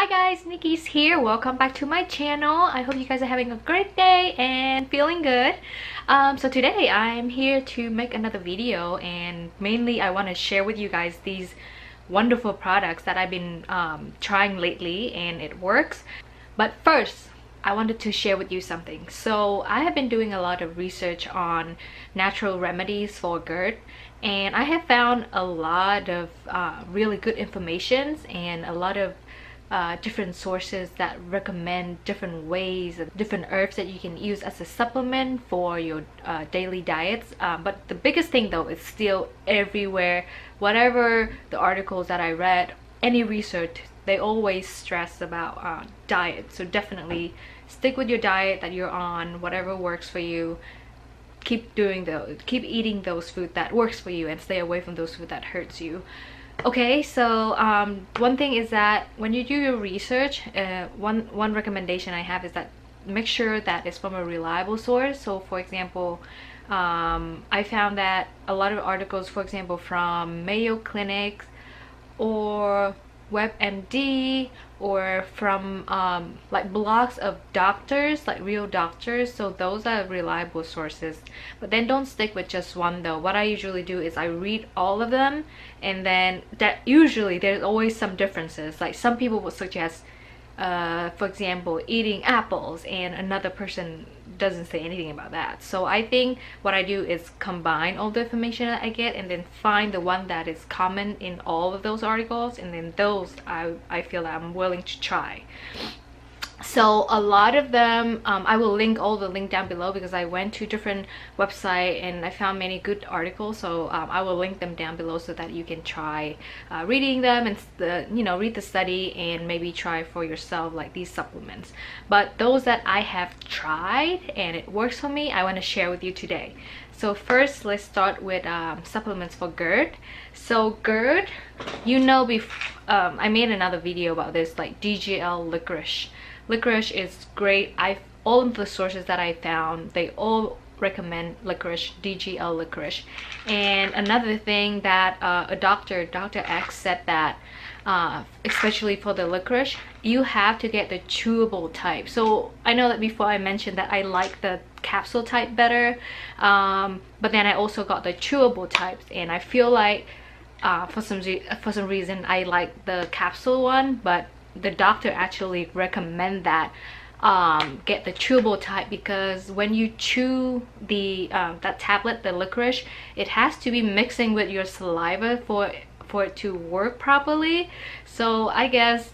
Hi guys, Nikki's here. Welcome back to my channel. I hope you guys are having a great day and feeling good. So today I'm here to make another video, and mainly I want to share with you guys these wonderful products that I've been trying lately, and it works. But first, I wanted to share with you something. So I have been doing a lot of research on natural remedies for GERD, and I have found a lot of really good information and a lot of different sources that recommend different ways and different herbs that you can use as a supplement for your daily diets. But the biggest thing though is still everywhere, whatever the articles that I read, any research, they always stress about diet. So definitely stick with your diet that you're on, whatever works for you. Keep eating those food that works for you, and stay away from those food that hurts you. Okay, so one thing is that when you do your research, one recommendation I have is that make sure that it's from a reliable source. So for example, I found that a lot of articles, for example, from Mayo Clinic or WebMD, or from like blogs of doctors, like real doctors. So those are reliable sources, but then don't stick with just one though. What I usually do is I read all of them, and then that usually there's always some differences. Like some people would suggest for example eating apples, and another person doesn't say anything about that. So I think what I do is combine all the information that I get, and then find the one that is common in all of those articles, and then those I feel that I'm willing to try. So a lot of them, I will link all the link down below, because I went to different website and I found many good articles. So I will link them down below so that you can try reading them, and read the study and maybe try for yourself like these supplements. But those that I have tried and it works for me, I want to share with you today. So first, let's start with supplements for GERD. So GERD, I made another video about this, like DGL licorice. Licorice is great. All of the sources that I found, they all recommend licorice, DGL licorice. And another thing that a doctor, Dr. X, said that especially for the licorice, you have to get the chewable type. So I know that before I mentioned that I like the capsule type better, but then I also got the chewable types, and I feel like for some reason I like the capsule one, but the doctor actually recommend that get the chewable type, because when you chew the that tablet, the licorice, it has to be mixing with your saliva for it to work properly. So I guess,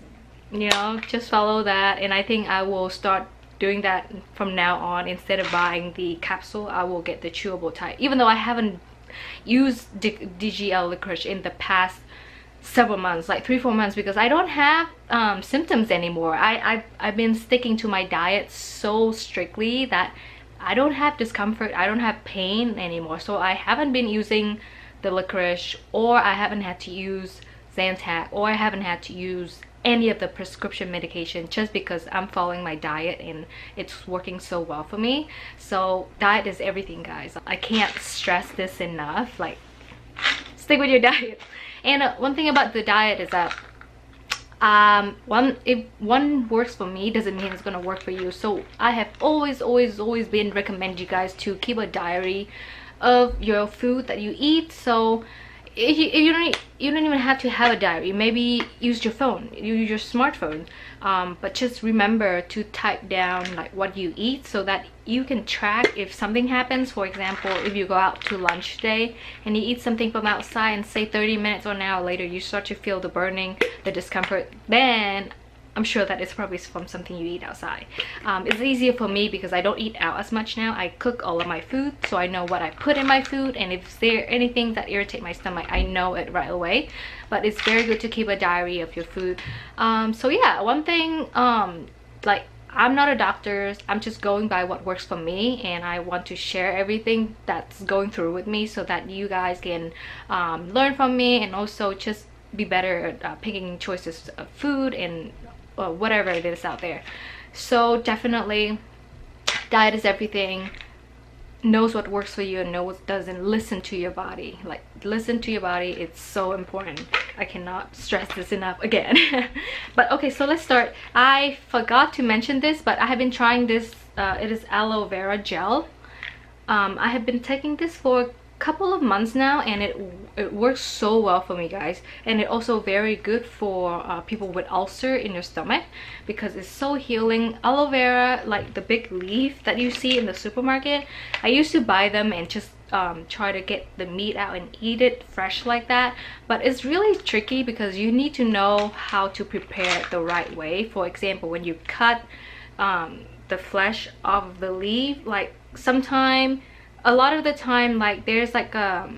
just follow that, and I think I will start doing that from now on. Instead of buying the capsule, I will get the chewable type, even though I haven't used DGL licorice in the past several months, like 3-4 months, because I don't have symptoms anymore. I've been sticking to my diet so strictly that I don't have discomfort, I don't have pain anymore. So I haven't been using the licorice, or I haven't had to use Zantac, or I haven't had to use any of the prescription medication, just because I'm following my diet and it's working so well for me. So diet is everything, guys. I can't stress this enough, like stick with your diet. And one thing about the diet is that if one works for me, doesn't mean it's gonna work for you. So I have always been recommend you guys to keep a diary of your food that you eat. So you don't even have to have a diary. Maybe use your phone, use your smartphone, but just remember to type down like what you eat, so that you can track if something happens. For example, if you go out to lunch today and you eat something from outside, and say 30 minutes or an hour later you start to feel the burning, the discomfort, then I'm sure that it's probably from something you eat outside. It's easier for me because I don't eat out as much now. I cook all of my food, so I know what I put in my food, and if there anything that irritate my stomach, I know it right away. But it's very good to keep a diary of your food. So yeah, one thing, like I'm not a doctor, I'm just going by what works for me, and I want to share everything that's going through with me, so that you guys can learn from me, and also just be better at picking choices of food and whatever it is out there. So definitely diet is everything. knows what works for you and knows what doesn't. Listen to your body. Like, listen to your body. It's so important. I cannot stress this enough again. But okay, so let's start. I forgot to mention this, but I have been trying this. It is aloe vera gel. I have been taking this for a couple of months now, and it works so well for me, guys. And it also very good for people with ulcer in your stomach, because it's so healing. Aloe vera, like the big leaf that you see in the supermarket, I used to buy them and just try to get the meat out and eat it fresh like that. But it's really tricky because you need to know how to prepare it the right way. For example, when you cut the flesh off of the leaf, like a lot of the time, like there's like a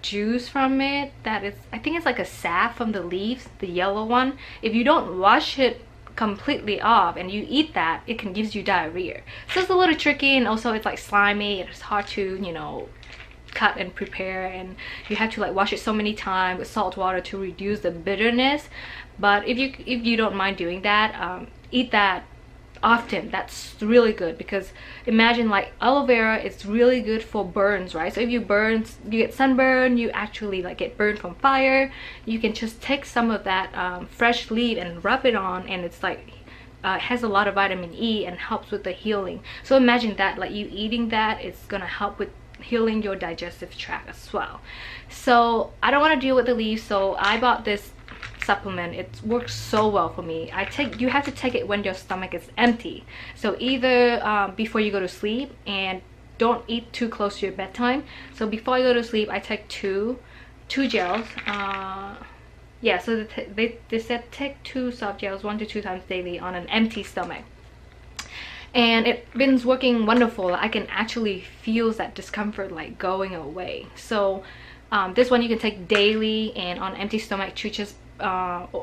juice from it that is, I think it's like a sap from the leaves, the yellow one. If you don't wash it completely off and you eat that, it can give you diarrhea. So it's a little tricky, and also it's like slimy and it's hard to, you know, cut and prepare, and you have to like wash it so many times with salt water to reduce the bitterness. But if you don't mind doing that, eat that often. That's really good, because imagine, like, aloe vera, it's really good for burns, right? So if you burn, you get sunburn, you actually like get burned from fire, you can just take some of that fresh leaf and rub it on, and it's like it has a lot of vitamin E and helps with the healing. So imagine that, like, you eating that, it's gonna help with healing your digestive tract as well. So I don't want to deal with the leaves, so I bought this supplement. It works so well for me. You have to take it when your stomach is empty, so either before you go to sleep, and don't eat too close to your bedtime. So before I go to sleep, I take two gels. Yeah, so they said take 2 soft gels 1 to 2 times daily on an empty stomach, and it's been working wonderful. I can actually feel that discomfort like going away. So this one you can take daily and on empty stomach to just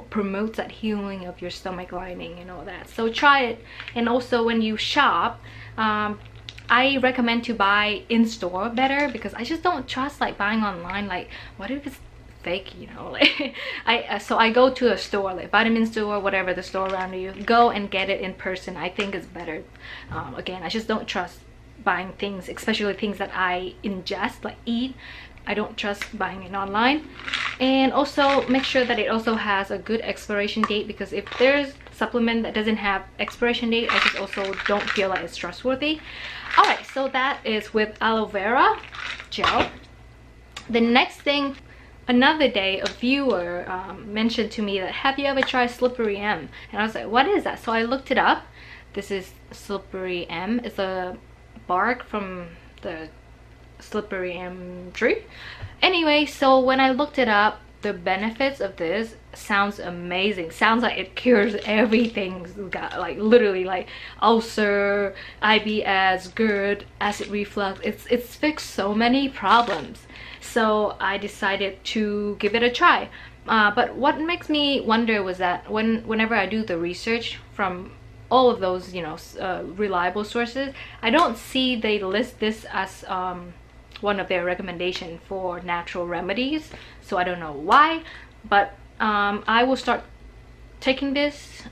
promotes that healing of your stomach lining and all that. So try it. And also when you shop, I recommend to buy in store better, because I just don't trust like buying online. Like, what if it's fake, you know? Like, so I go to a store, like vitamin store, whatever the store around you, go and get it in person. I think it's better. Again, I just don't trust buying things, especially things that I ingest, like eat. I don't trust buying it online. And also make sure that it also has a good expiration date, because if there's supplement that doesn't have expiration date, I just also don't feel like it's trustworthy. All right, so that is with aloe vera gel. The next thing, another day, a viewer mentioned to me that, have you ever tried Slippery Elm? And I was like, what is that? So I looked it up. This is Slippery Elm. It's a bark from the Slippery Elm tree. Anyway, so when I looked it up, the benefits of this sounds amazing. Sounds like it cures everything, like literally, like ulcer, IBS, GERD, acid reflux. It's fixed so many problems. So I decided to give it a try. But what makes me wonder was that whenever I do the research from all of those, you know, reliable sources, I don't see they list this as one of their recommendation for natural remedies. So I don't know why, but I will start taking this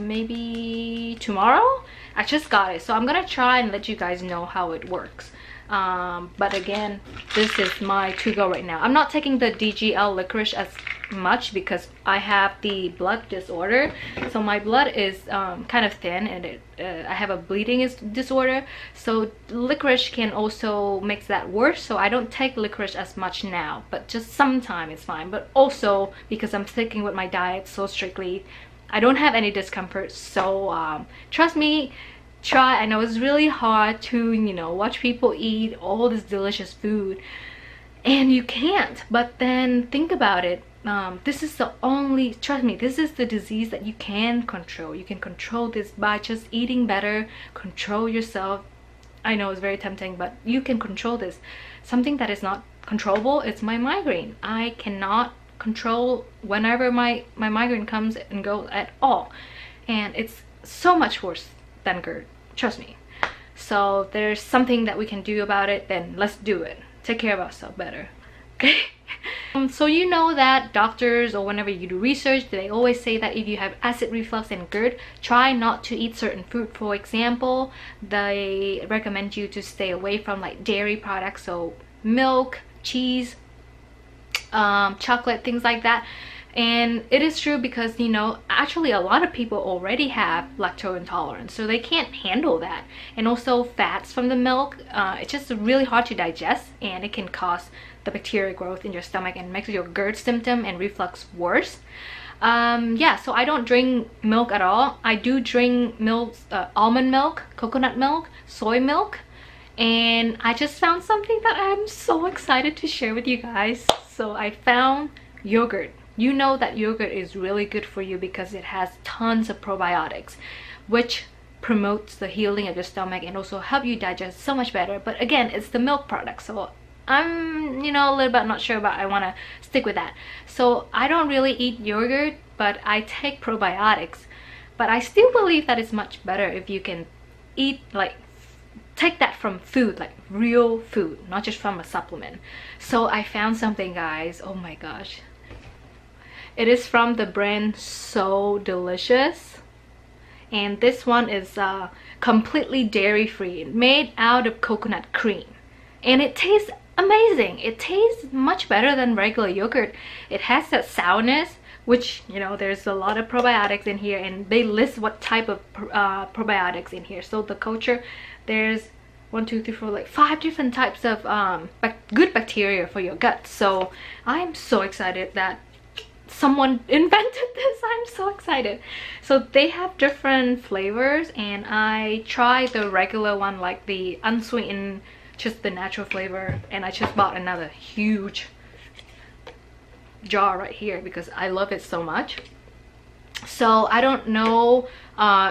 maybe tomorrow. I just got it, so I'm gonna try and let you guys know how it works. But again, this is my to-go right now. I'm not taking the DGL licorice as much because I have the blood disorder, so my blood is kind of thin, and I have a bleeding disorder, so licorice can also make that worse. So I don't take licorice as much now, but just sometime it's fine. But also because I'm sticking with my diet so strictly, I don't have any discomfort. So trust me, try. I know it's really hard to, you know, watch people eat all this delicious food and you can't, but then think about it. This is the only, trust me, this is the disease that you can control. You can control this by just eating better, control yourself. I know it's very tempting, but you can control this. Something that is not controllable, it's my migraine. I cannot control whenever my migraine comes and goes at all, and it's so much worse than GERD, trust me. So there's something that we can do about it, then let's do it. Take care of ourselves better, okay? So you know that doctors, or whenever you do research, they always say that if you have acid reflux and GERD, try not to eat certain food. For example, they recommend you to stay away from like dairy products, so milk, cheese, chocolate, things like that. And it is true because, you know, actually a lot of people already have lactose intolerance, so they can't handle that. And also fats from the milk, it's just really hard to digest, and it can cause the bacteria growth in your stomach and makes your GERD symptom and reflux worse. Yeah, so I don't drink milk at all. I do drink milk, almond milk, coconut milk, soy milk. And I just found something that I'm so excited to share with you guys. So I found yogurt. You know that yogurt is really good for you because it has tons of probiotics, which promotes the healing of your stomach and also help you digest so much better. But again, it's the milk product, so I'm, you know, a little bit not sure about, I want to stick with that. So I don't really eat yogurt, but I take probiotics. But I still believe that it's much better if you can eat, like, take that from food, like real food, not just from a supplement. So I found something, guys. Oh my gosh. It is from the brand So Delicious. And this one is completely dairy-free, made out of coconut cream. And it tastes amazing. It tastes much better than regular yogurt. It has that sourness, which, you know, there's a lot of probiotics in here, and they list what type of probiotics in here. So the culture, there's 1, 2, 3, 4, like 5 different types of good bacteria for your gut. So I'm so excited that someone invented this. I'm so excited. So they have different flavors, and I tried the regular one, like the unsweetened, just the natural flavor, and I just bought another huge jar right here because I love it so much. So I don't know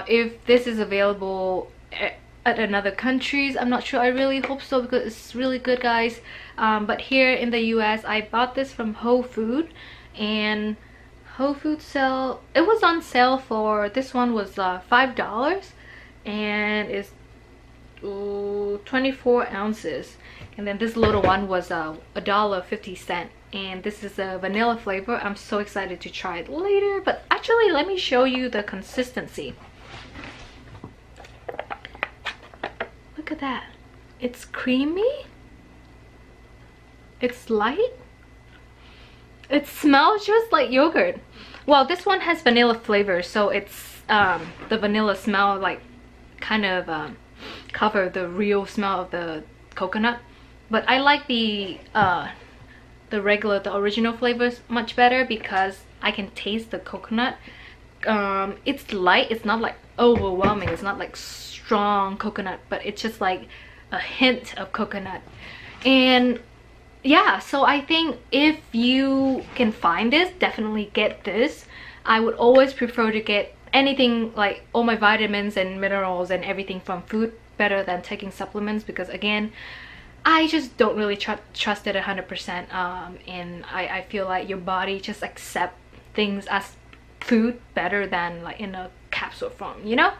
if this is available at another countries. I'm not sure. I really hope so because it's really good, guys. But here in the US, I bought this from Whole Foods, and Whole Foods sell, it was on sale for, this one was $5, and it's 24 ounces. And then this little one was $1.50, and this is a vanilla flavor. I'm so excited to try it later, but actually let me show you the consistency. Look at that. It's creamy, it's light, it smells just like yogurt. Well, this one has vanilla flavor, so it's the vanilla smell, like, kind of cover the real smell of the coconut. But I like the regular, the original flavors much better because I can taste the coconut. It's light, it's not like overwhelming, it's not like strong coconut, but it's just like a hint of coconut. And yeah, so I think if you can find this, definitely get this. I would always prefer to get anything, like all my vitamins and minerals and everything from food, better than taking supplements, because again, I just don't really trust it 100%. And I feel like your body just accepts things as food better than like in a capsule form, you know.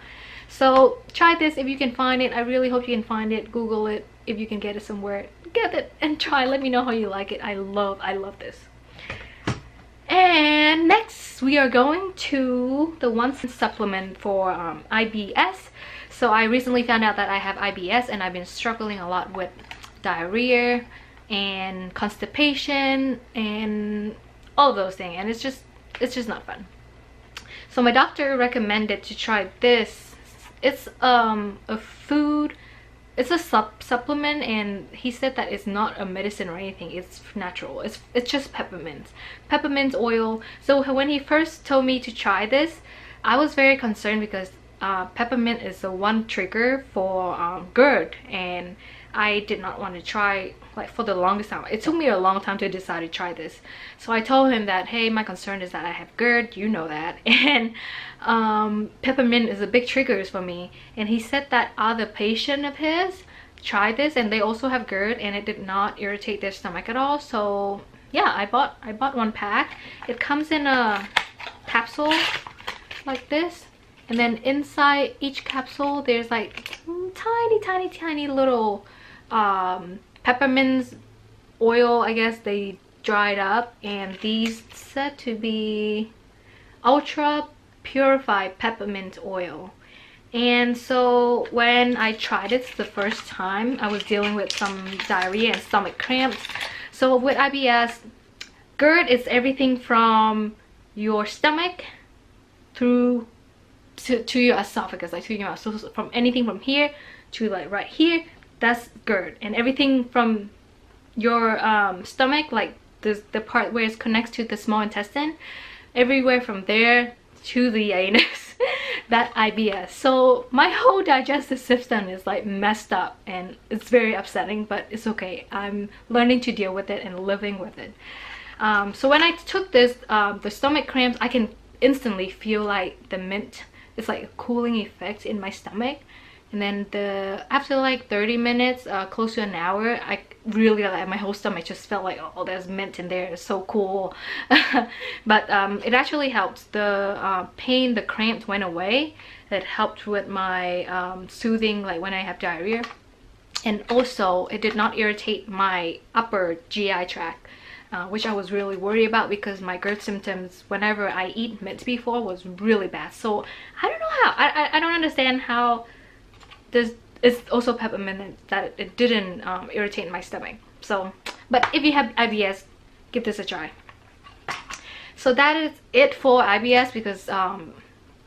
So try this if you can find it. I really hope you can find it. Google it. If you can get it somewhere, get it and try. Let me know how you like it. I love this. And next we are going to the one supplement for IBS. So I recently found out that I have IBS, and I've been struggling a lot with diarrhea and constipation and all those things, and it's just not fun. So my doctor recommended to try this. It's a food, it's a supplement, and he said that it's not a medicine or anything. It's natural. It's just peppermint oil. So when he first told me to try this, I was very concerned because peppermint is the one trigger for GERD, and I did not want to try, like, for the longest time. It took me a long time to decide to try this. So I told him that, hey, my concern is that I have GERD, you know that, and peppermint is a big trigger for me. And he said that other patient of his tried this, and they also have GERD, and it did not irritate their stomach at all. So yeah, I bought one pack. It comes in a capsule like this, and then inside each capsule there's like tiny little peppermint oil, I guess they dried up, and these said to be ultra purified peppermint oil. And so when I tried it the first time, I was dealing with some diarrhea and stomach cramps. So with IBS, GERD is everything from your stomach through to your esophagus, like to your mouth. So from anything from here to like right here, that's GERD. And everything from your stomach, like the part where it connects to the small intestine, everywhere from there to the anus, that IBS. So my whole digestive system is like messed up, and it's very upsetting, but it's okay. I'm learning to deal with it and living with it. So when I took this, the stomach cramps, I can instantly feel like the mint. It's like a cooling effect in my stomach. And then after like 30 minutes, close to an hour, I really like my whole stomach just felt like, oh, there's mint in there, it's so cool. But it actually helped. The pain, the cramps went away. It helped with my soothing, like when I have diarrhea. And also, it did not irritate my upper GI tract, which I was really worried about because my GERD symptoms whenever I eat mint before was really bad. So I don't know how, I don't understand how. It's also peppermint that it didn't irritate my stomach. So, but if you have IBS, give this a try. So that is it for IBS, because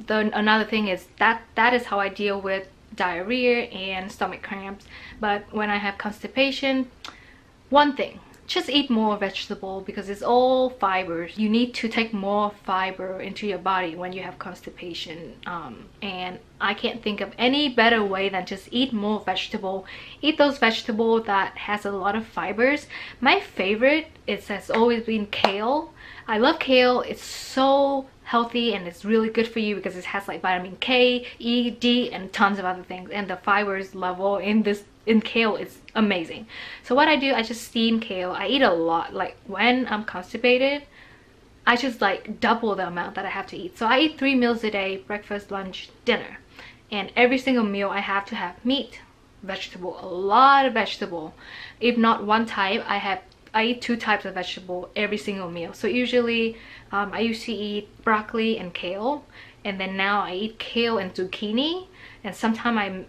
another thing is that is how I deal with diarrhea and stomach cramps. But when I have constipation, one thing, just eat more vegetable, because it's all fibers. You need to take more fiber into your body when you have constipation, and I can't think of any better way than just eat more vegetable. Eat those vegetables that has a lot of fibers. My favorite, it has always been kale. I love kale. It's so healthy and it's really good for you because it has like vitamin K, E, D, and tons of other things, and the fibers level in kale is amazing. So what I do, I just steam kale. I eat a lot. Like when I'm constipated, I just like double the amount that I have to eat. So I eat 3 meals a day: breakfast, lunch, dinner. And every single meal I have to have meat, vegetable, a lot of vegetable. If not one type, I eat 2 types of vegetable every single meal. So usually I used to eat broccoli and kale, and then now I eat kale and zucchini, and sometimes I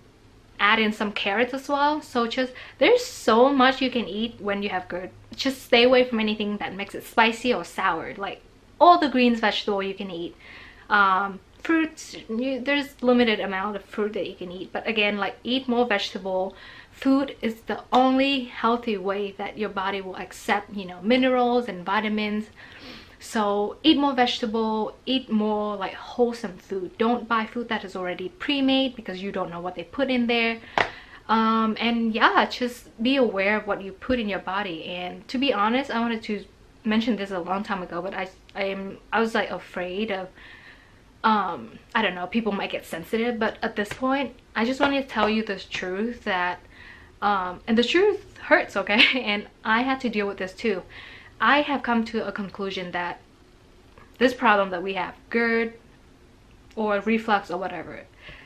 add in some carrots as well. So just, there's so much you can eat when you have GERD. Just stay away from anything that makes it spicy or sour. Like all the greens, vegetable you can eat. Fruits, there's limited amount of fruit that you can eat, but again, like eat more vegetable. Food is the only healthy way that your body will accept, you know, minerals and vitamins. So eat more vegetable, eat more like wholesome food. Don't buy food that is already pre-made because you don't know what they put in there. And yeah, just be aware of what you put in your body. And to be honest, I wanted to mention this a long time ago, but I was like afraid of I don't know, people might get sensitive, but at this point I just wanted to tell you the truth that and the truth hurts, okay? And I had to deal with this too. I have come to a conclusion that this problem that we have, GERD or reflux or whatever,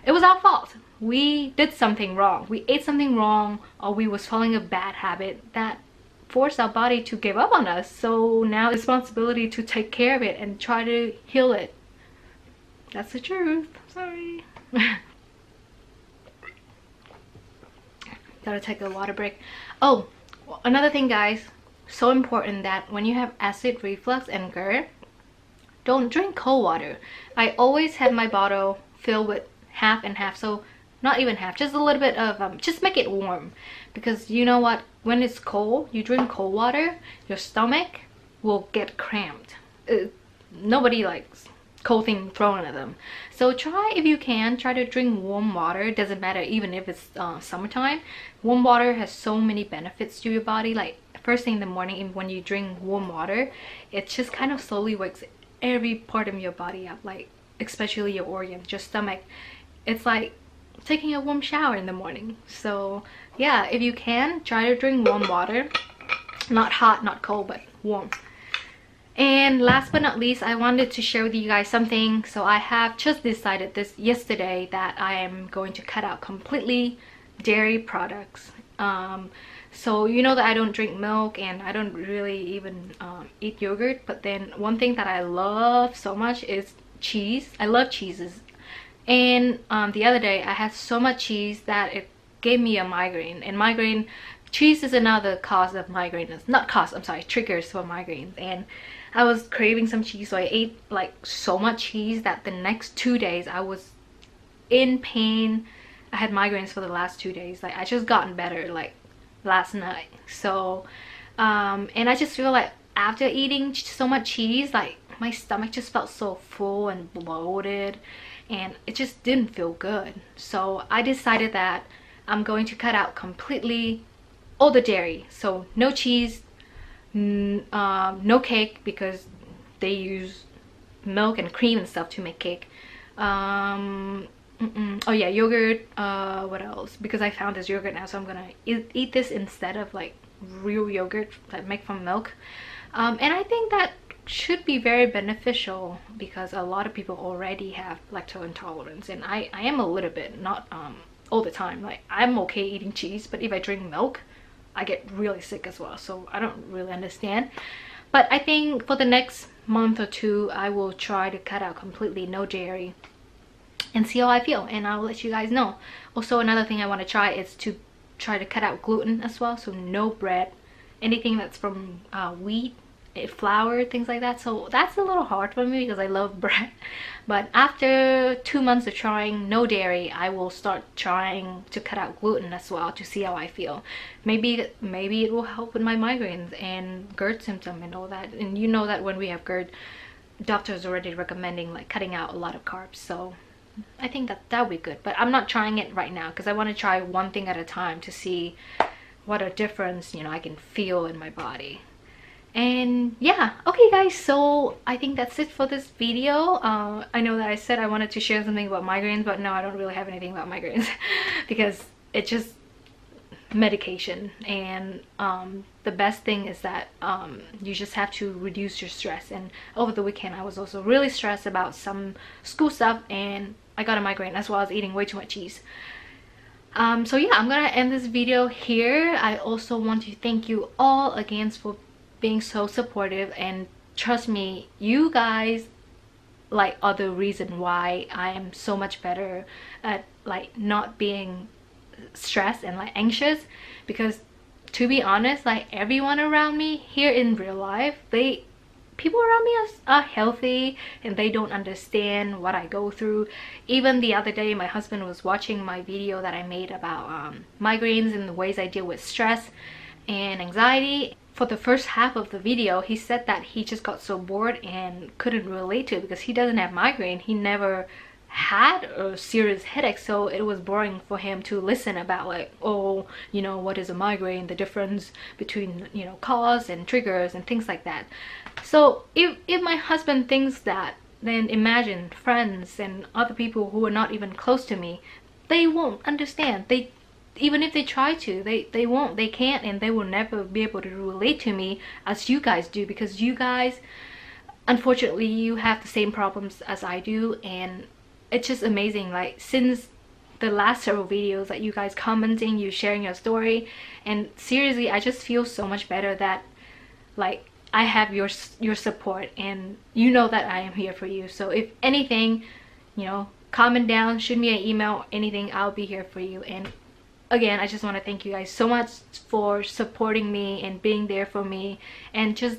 it was our fault. We did something wrong. We ate something wrong, or we was following a bad habit that forced our body to give up on us. So now it's responsibility to take care of it and try to heal it. That's the truth. I'm sorry. Gotta take a water break. Oh, another thing, guys. So important that when you have acid reflux and GERD, don't drink cold water. I always have my bottle filled with half and half. So not even half, just a little bit of, just make it warm. Because you know what? When it's cold, you drink cold water, your stomach will get cramped. Nobody likes cold thing thrown at them. So try, if you can, try to drink warm water. It doesn't matter, even if it's summertime. Warm water has so many benefits to your body. Like first thing in the morning, when you drink warm water, it just kind of slowly wakes every part of your body up, like especially your organs, your stomach. It's like taking a warm shower in the morning. So yeah, if you can, try to drink warm water. Not hot, not cold, but warm. And last but not least, I wanted to share with you guys something. So I have just decided this yesterday that I am going to cut out completely dairy products. So you know that I don't drink milk and I don't really even eat yogurt, but then one thing that I love so much is cheese. I love cheeses, and the other day I had so much cheese that it gave me a migraine. And migraine, cheese is another cause of migraines, not cause, I'm sorry, triggers for migraines. And I was craving some cheese, so I ate like so much cheese that the next 2 days I was in pain. I had migraines for the last 2 days. Like, I just gotten better like last night. So and I just feel like after eating so much cheese, like my stomach just felt so full and bloated, and it just didn't feel good. So I decided that I'm going to cut out completely all the dairy. So no cheese, no cake, because they use milk and cream and stuff to make cake. Oh yeah, yogurt. What else? Because I found this yogurt now, so I'm gonna eat this instead of like real yogurt that make from milk. And I think that should be very beneficial because a lot of people already have lactose intolerance, and I am a little bit, not all the time. Like, I'm okay eating cheese, but if I drink milk, I get really sick as well. So I don't really understand. But I think for the next month or two, I will try to cut out completely no dairy and see how I feel, and I'll let you guys know. Also, another thing I want to try is to try to cut out gluten as well. So no bread, anything that's from wheat, flour, things like that. So that's a little hard for me because I love bread. But after 2 months of trying no dairy, I will start trying to cut out gluten as well to see how I feel. Maybe it will help with my migraines and GERD symptom and all that. And you know that when we have GERD, doctors already recommending like cutting out a lot of carbs. So I think that'll be good. But I'm not trying it right now because I want to try one thing at a time to see what a difference, you know, I can feel in my body. And yeah, okay guys, so I think that's it for this video. I know that I said I wanted to share something about migraines, but no, I don't really have anything about migraines because it's just medication. And the best thing is that you just have to reduce your stress. And over the weekend I was also really stressed about some school stuff, and I got a migraine as well as eating way too much cheese. So yeah, I'm gonna end this video here. I also want to thank you all again for being so supportive, and trust me, you guys like are the reason why I am so much better at like not being stressed and like anxious. Because to be honest, like everyone around me here in real life, people around me are healthy and they don't understand what I go through. Even the other day my husband was watching my video that I made about migraines and the ways I deal with stress and anxiety. For the first half of the video, he said that he just got so bored and couldn't relate to it because he doesn't have migraine. He never had a serious headache, so it was boring for him to listen about like, oh, you know, what is a migraine, the difference between, you know, cause and triggers and things like that. So if my husband thinks that, then imagine friends and other people who are not even close to me. They won't understand. They, even if they try to, they won't, they can't, and they will never be able to relate to me as you guys do, because you guys, unfortunately, you have the same problems as I do. And it's just amazing, like since the last several videos that you guys commenting, you sharing your story, and seriously, I just feel so much better that like I have your support, and you know that I am here for you. So if anything, you know, comment down, shoot me an email, anything, I'll be here for you. And again, I just want to thank you guys so much for supporting me and being there for me. And just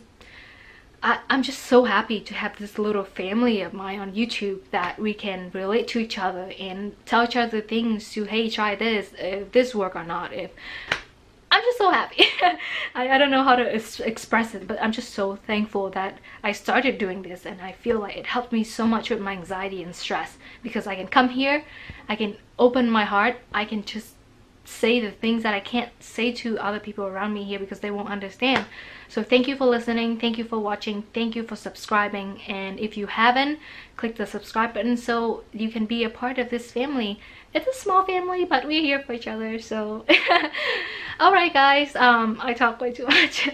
I'm just so happy to have this little family of mine on YouTube that we can relate to each other and tell each other things to, hey, try this, if this work or not. If I'm just so happy. I don't know how to express it, but I'm just so thankful that I started doing this, and I feel like it helped me so much with my anxiety and stress, because I can come here, I can open my heart, I can just say the things that I can't say to other people around me here because they won't understand. So thank you for listening, thank you for watching, thank you for subscribing, and if you haven't, click the subscribe button so you can be a part of this family. It's a small family, but we're here for each other. So all right guys, I talk way too much.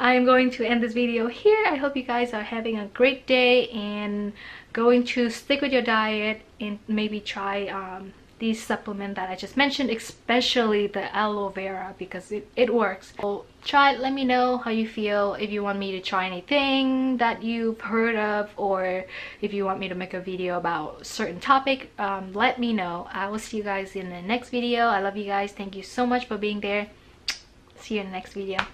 I'm going to end this video here. I hope you guys are having a great day and going to stick with your diet, and maybe try these supplements that I just mentioned, especially the aloe vera, because it works. So try it, let me know how you feel, if you want me to try anything that you've heard of, or if you want me to make a video about a certain topic, let me know. I will see you guys in the next video. I love you guys. Thank you so much for being there. See you in the next video.